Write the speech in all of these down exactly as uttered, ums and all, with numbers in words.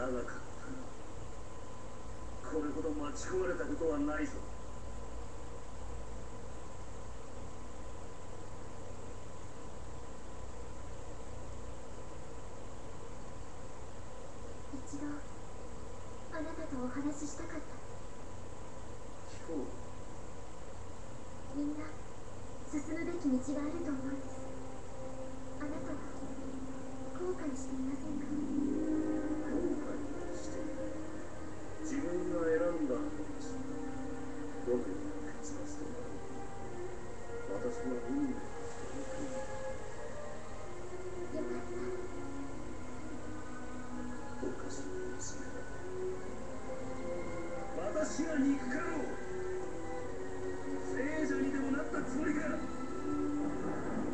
だが勝った。これほど待ち込まれたことはないぞ。一度あなたとお話ししたかった。聞こう。みんな進むべき道があると思うんです。あなたは後悔していませんか？後悔している。自分が選んだことです。僕に結末となる。私は運命だと思う。よかった。私は憎かろう。聖者にでもなったつもりか。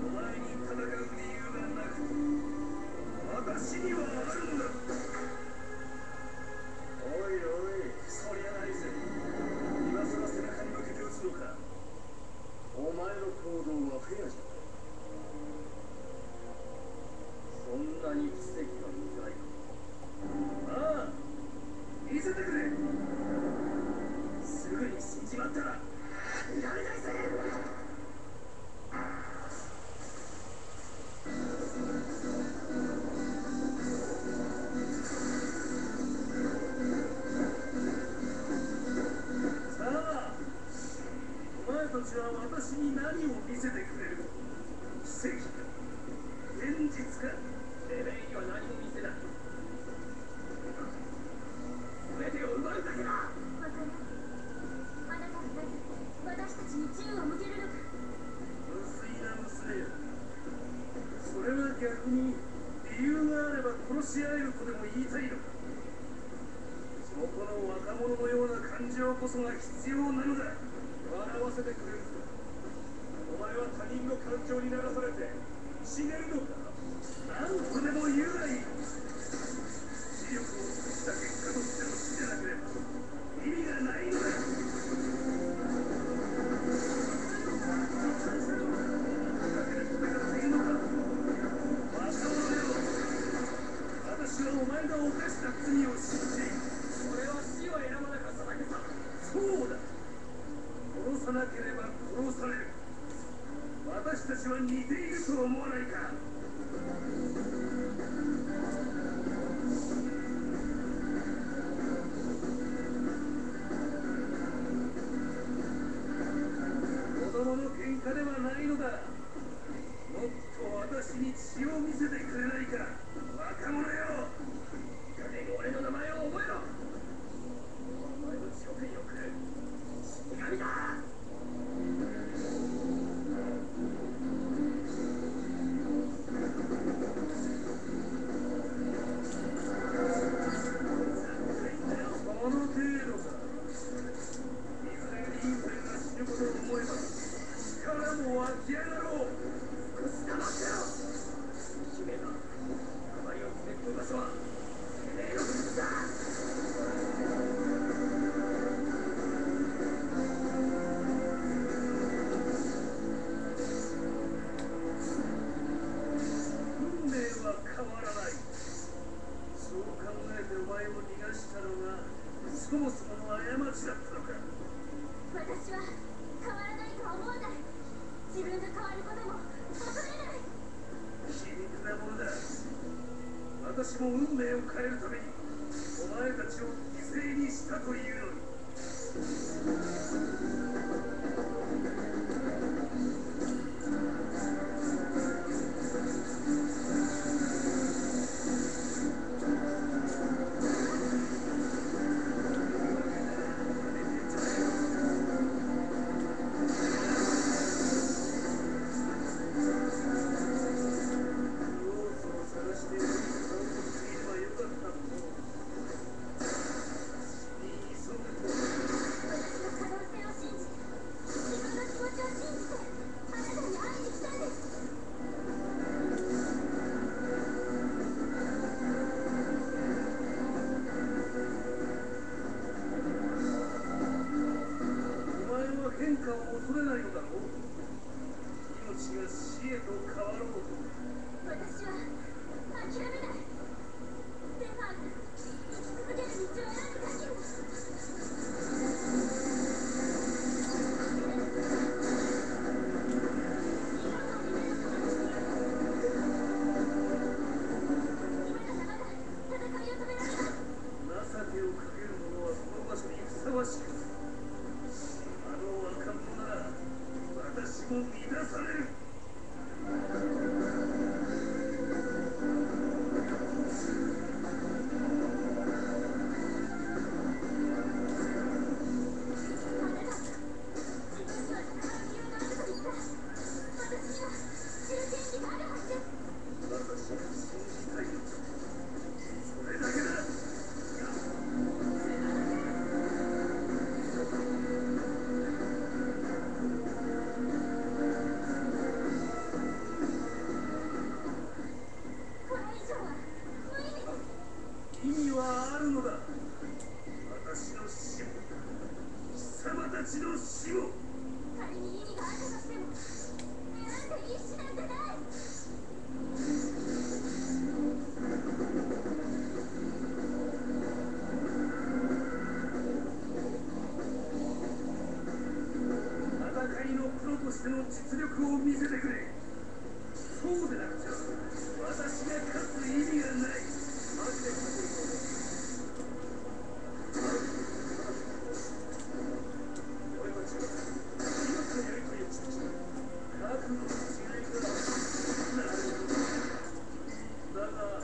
お前に戦う理由がなくて私にはあるんだ。おいおい、そりゃないぜ。今さら背中に向けて撃つのか。お前の行動はフェアじゃない。そんなに奇跡は見たいか。ああ、見せてくれ。すぐに死んじまったらいられないぜ。さあ、お前たちは私に何を見せてくれる。奇跡か現実か。てめえには何も見せない。全てを奪うだけだ。分からん。あなたはなぜ私たちに銃を向けるのか。無粋な娘よ。それは逆に理由があれば殺し合えるとでも言いたいのか。そこの若者のような感情こそが必要なのだ。笑わせてくれるか。お前は他人の感情に流されて死ねるのか。何とでも言うがいい。視力を尽くした結果としての死でなければ意味がないのだ。私はお前が犯した罪を信じ、俺は死を選ばなかっただけさ。そうだ、殺さなければ殺される。私たちは似ていると思わないか。子供の喧嘩ではないのだ。もっと私に血を見せてくれないか。若者よ、いい加減俺の名前を覚えろ。お前の血を手に送る死神だ。この程度だ。いずれ人間が死ぬことを思えば力も湧き上がろう。少し黙ってろ。姫が鉛を詰め込む場所はてめえの武術だ。運命は変わらない。そう考えてお前を逃がしたのがそもそもの過ちだったのか。私は変わらないとは思わない。自分が変わることも恐れない。皮肉なものだ。私も運命を変えるためにお前たちを犠牲にしたというのに。私は諦めない。意味はあるのだ。私の死も貴様たちの死も仮に意味があったとしても選んでいい死なんてない。としての実力を見せてくれ。そうでなくちゃ私が勝つ意味がない。マジで俺たちは今のやりとりをしました。覚悟の違いがなるほど。だが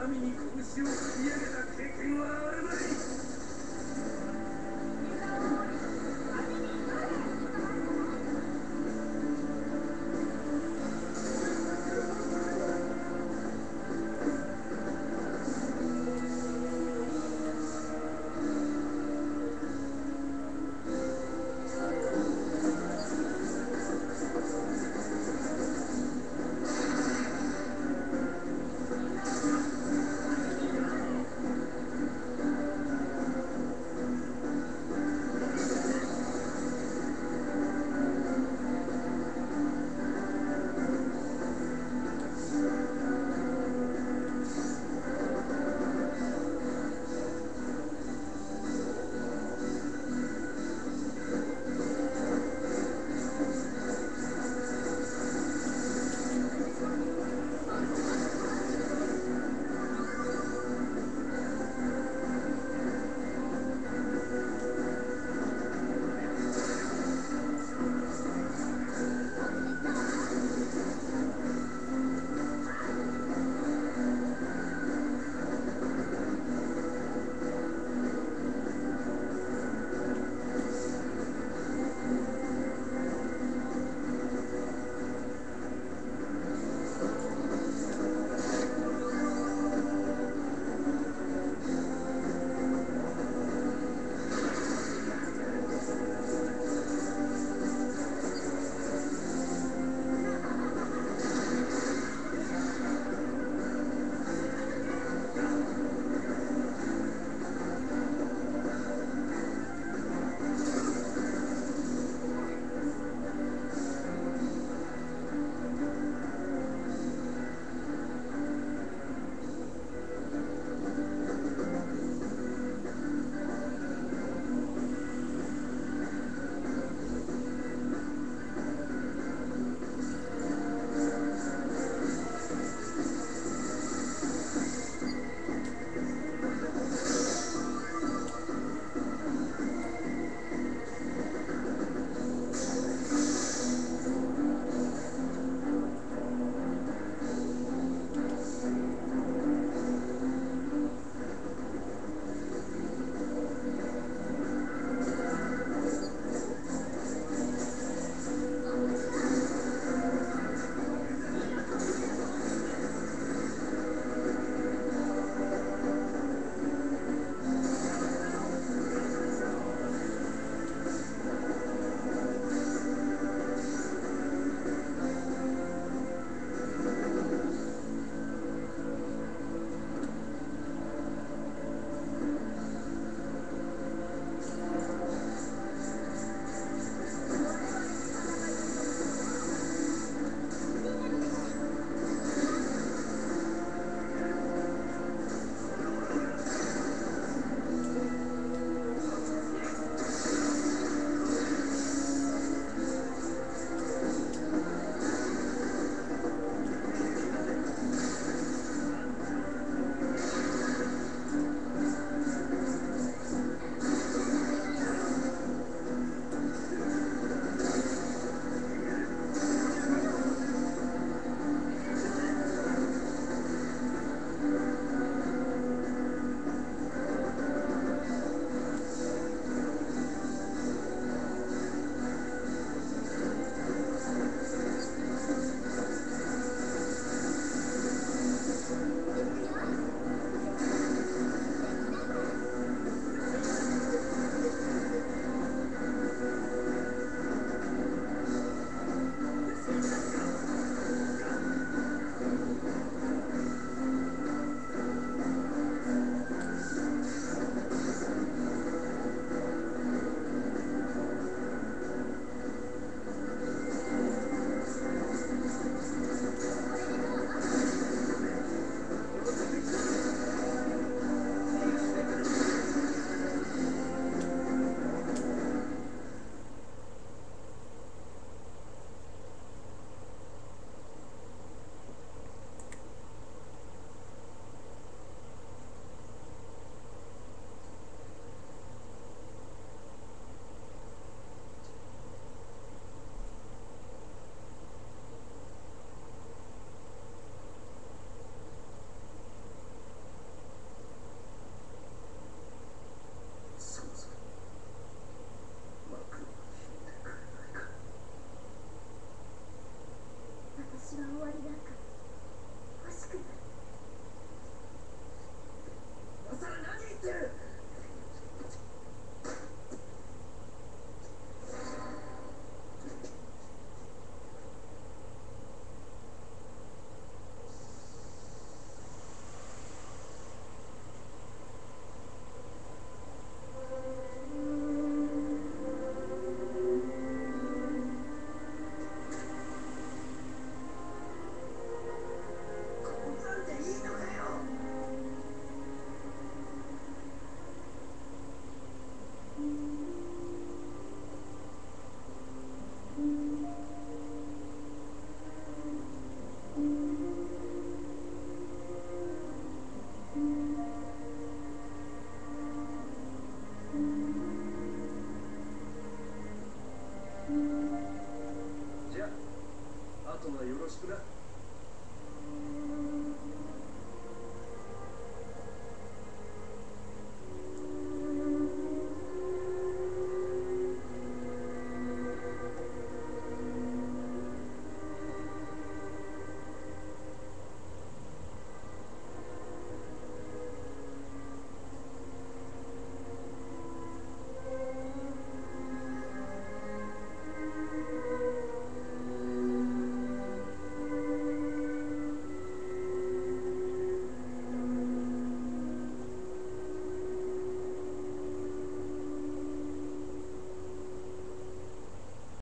神に拳を振り上げた経験はある。